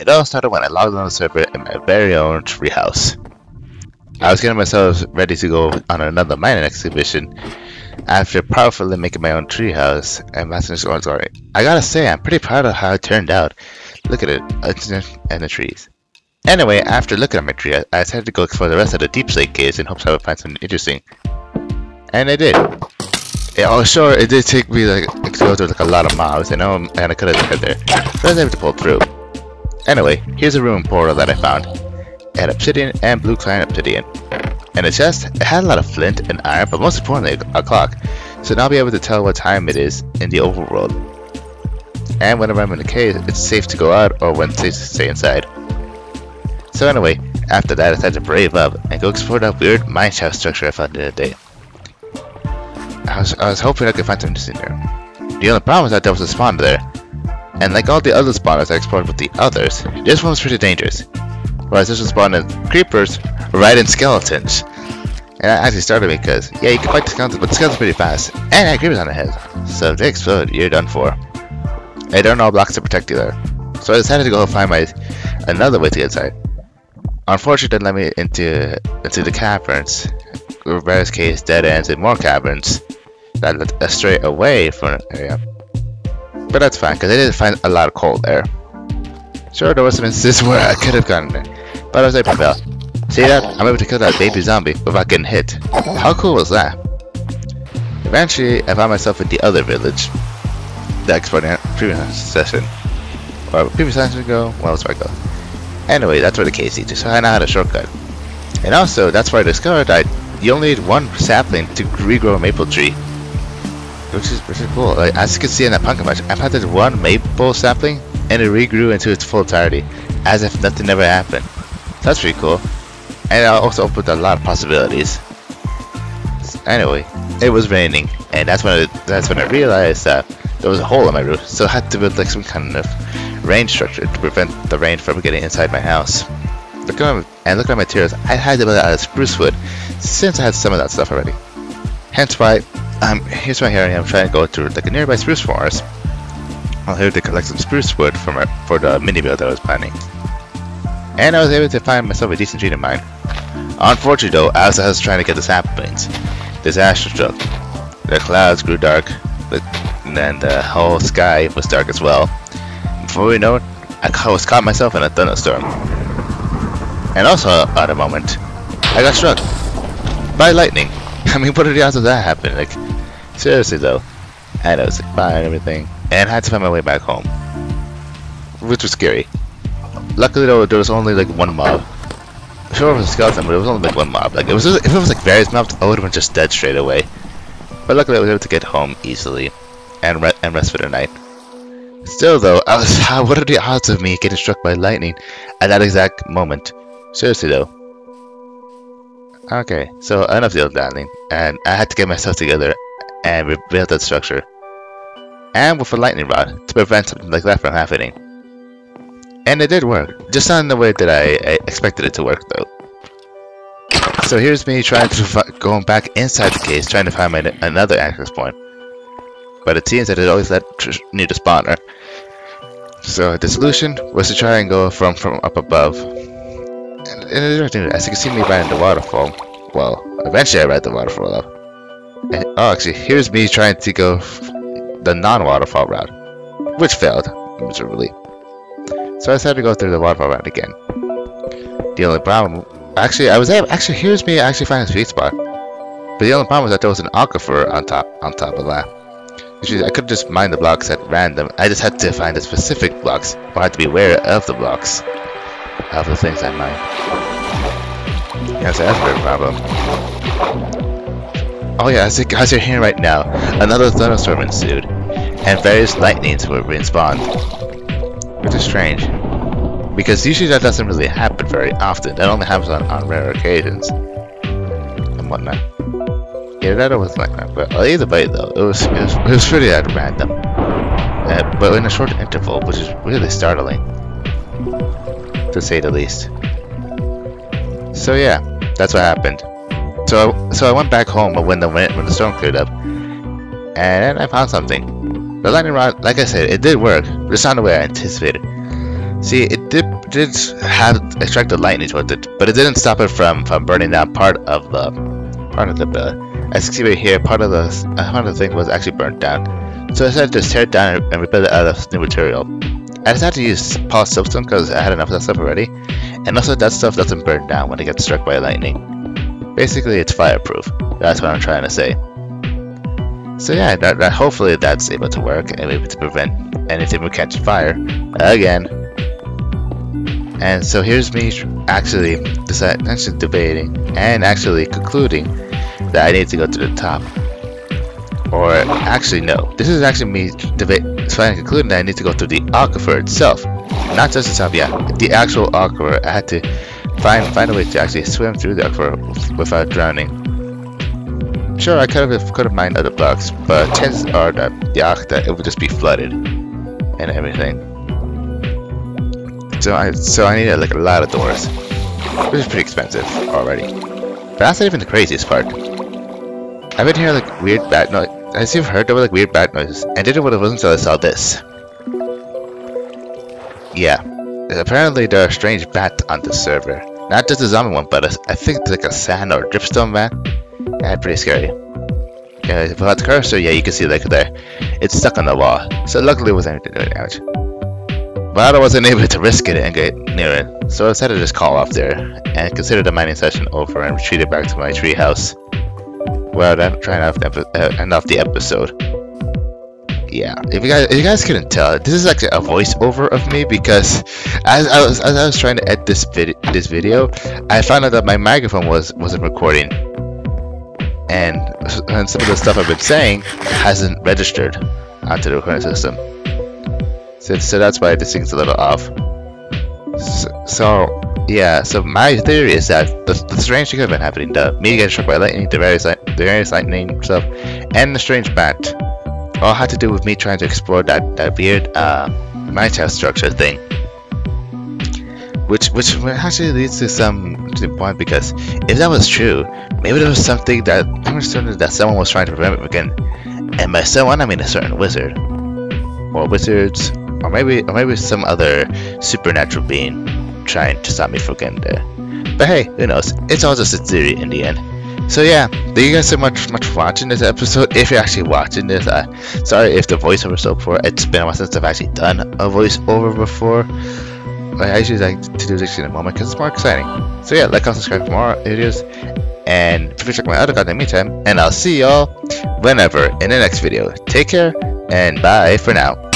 It all started when I logged on the server in my very own treehouse. I was getting myself ready to go on another mining exhibition after powerfully making my own treehouse and mastering Scorn's Glory. I gotta say, I'm pretty proud of how it turned out. Look at it, and the trees. Anyway, after looking at my tree, I decided to go explore the rest of the Deep Slate Caves in hopes I would find something interesting. And I did. Yeah, sure, it did take me to go through a lot of mobs, and I could have died there, but I was able to pull through. Anyway, here's a ruin portal that I found. It had obsidian and blue cyan obsidian. In the chest, it had a lot of flint and iron, but most importantly, a clock, so now I'll be able to tell what time it is in the overworld. And whenever I'm in the cave, it's safe to go out or when it's safe to stay inside. So anyway, after that I decided to brave up and go explore that weird mineshaft structure I found the other day. I was hoping I could find something interesting there. The only problem is that there was a spawner there, and like all the other spawners I explored with the others, this one was pretty dangerous. Whereas this one spawned creepers right in skeletons, and that actually started me because, yeah, you can fight the skeletons, but the skeletons are pretty fast, and I had creepers on their heads, so if they explode, you're done for. And there are no blocks to protect you there, so I decided to go find another way to get inside. Unfortunately, it led me into the caverns, various caves, dead ends, and more caverns that led us straight away from the area. But that's fine, because I did find a lot of coal there. Sure, there were some instances where I could have gotten there, but I was able to fail. See that? I'm able to kill that baby zombie without getting hit. How cool was that? Eventually, I found myself at the other village that explored in the previous session. Or previous session ago, well, that's where I go. Anyway, that's where the case leads to, so I now had a shortcut. And also, that's where I discovered that you only need one sapling to regrow a maple tree, which is pretty cool. Like, as you can see in that pumpkin patch, I planted one maple sapling and it regrew into its full entirety, as if nothing ever happened. So that's pretty cool, and it also opened a lot of possibilities. Anyway, it was raining, and that's when I realized that there was a hole in my roof, so I had to build like some kind of rain structure to prevent the rain from getting inside my house. Looking at my materials, I had to build it out of spruce wood, since I had some of that stuff already. Hence why, here's my area. I'm trying to go to like a nearby spruce forest. I'm here to collect some spruce wood for the mini build that I was planning. And I was able to find myself a decent tree to mine. Unfortunately though, as I was trying to get the saplings, disaster struck. The clouds grew dark, and the whole sky was dark as well. Before we know it, I was caught myself in a thunderstorm. And also at a moment, I got struck by lightning. I mean, what are the odds of that happening? Like, seriously though. And I was like, fine and everything, and I had to find my way back home, which was scary. Luckily though, there was only like one mob. Sure, it was a skeleton, but it was only like one mob. Like, if it was like various mobs, I would have been just dead straight away. But luckily I was able to get home easily and rest for the night. Still though, what are the odds of me getting struck by lightning at that exact moment? Seriously though. Okay, so enough deal with lightning, and I had to get myself together and rebuild that structure. And with a lightning rod to prevent something like that from happening. And it did work, just not in the way that I expected it to work though. So here's me trying to go back inside the case, trying to find another access point. But it seems that it always led near the spawner. So the solution was to try and go from up above. And as you can see me riding the waterfall, well, eventually I ride the waterfall up. And, oh, actually, here's me trying to go the non-waterfall route, which failed miserably. So I decided to go through the waterfall route again. The only problem, here's me actually finding a sweet spot. But the only problem was that there was an aquifer on top of that. I could just mine the blocks at random. I just had to find the specific blocks, or I had to be aware of the blocks, of the things I mine. Yeah, so that's a big problem. Oh yeah, as you're hearing right now, another thunderstorm ensued, and various lightnings were being spawned, which is strange, because usually that doesn't really happen very often. That only happens on rare occasions, and whatnot. Yeah, that wasn't like that, but either way though, it was pretty at random, but in a short interval, which is really startling, to say the least. So yeah, that's what happened. So I went back home when the storm cleared up, and I found something. The lightning rod, like I said, it did work, just not the way I anticipated. See, it did have attracted lightning towards it, but it didn't stop it from burning down part of the as you see right here, part of the thing was actually burnt down. So I decided to tear it down and rebuild it out of new material. I decided to use polished soapstone because I had enough of that stuff already, and also that stuff doesn't burn down when it gets struck by lightning. Basically, it's fireproof. That's what I'm trying to say. So yeah, hopefully that's able to work and able to prevent anything from catching fire again. And so here's me actually debating and actually concluding that I need to go to the top. Or actually no, this is actually me finally concluding that I need to go to the aquifer itself. Not just the top, yeah, the actual aquifer. I had to find a way to actually swim through the aquifer without drowning. Sure, I could have mined other blocks, but chances are that it would just be flooded and everything. So I needed like a lot of doors, which is pretty expensive already. But that's not even the craziest part. I've been hearing like weird bat noise. As you've heard, there were like weird bat noises, and didn't know what it was until I saw this. Yeah, apparently there are strange bats on the server. Not just a zombie one, but I think it's like a sand or dripstone bat. Yeah, pretty scary. Yeah, without the cursor, yeah, you can see like there, it's stuck on the wall. So luckily, it wasn't able to do any damage. But I wasn't able to risk it and get near it, so I decided to just call off there and consider the mining session over and retreated back to my treehouse. Well, I'm trying to end off the episode. Yeah, if you guys couldn't tell, this is actually a voiceover of me because as I was trying to edit this video, I found out that my microphone wasn't recording. And some of the stuff I've been saying hasn't registered onto the recording system, so that's why this thing's a little off. So yeah, so my theory is that the strange thing that's been happening, the me getting struck by lightning, the various lightning stuff, and the strange bat, all had to do with me trying to explore that weird mineshaft structure thing. Which actually leads to some interesting point, because if that was true, maybe there was something that I'm certain that someone was trying to prevent me from getting, and by someone I mean a certain wizard, or wizards, or maybe some other supernatural being trying to stop me from getting there. But hey, who knows? It's all just a theory in the end. So yeah, thank you guys so much for watching this episode. If you're actually watching this, sorry if the voiceover is so poor. It's been a while since I've actually done a voiceover before. I usually like to do this in a moment because it's more exciting. So yeah, like, comment, subscribe for more videos, and please check my other content in the meantime, and I'll see y'all whenever in the next video. Take care, and bye for now.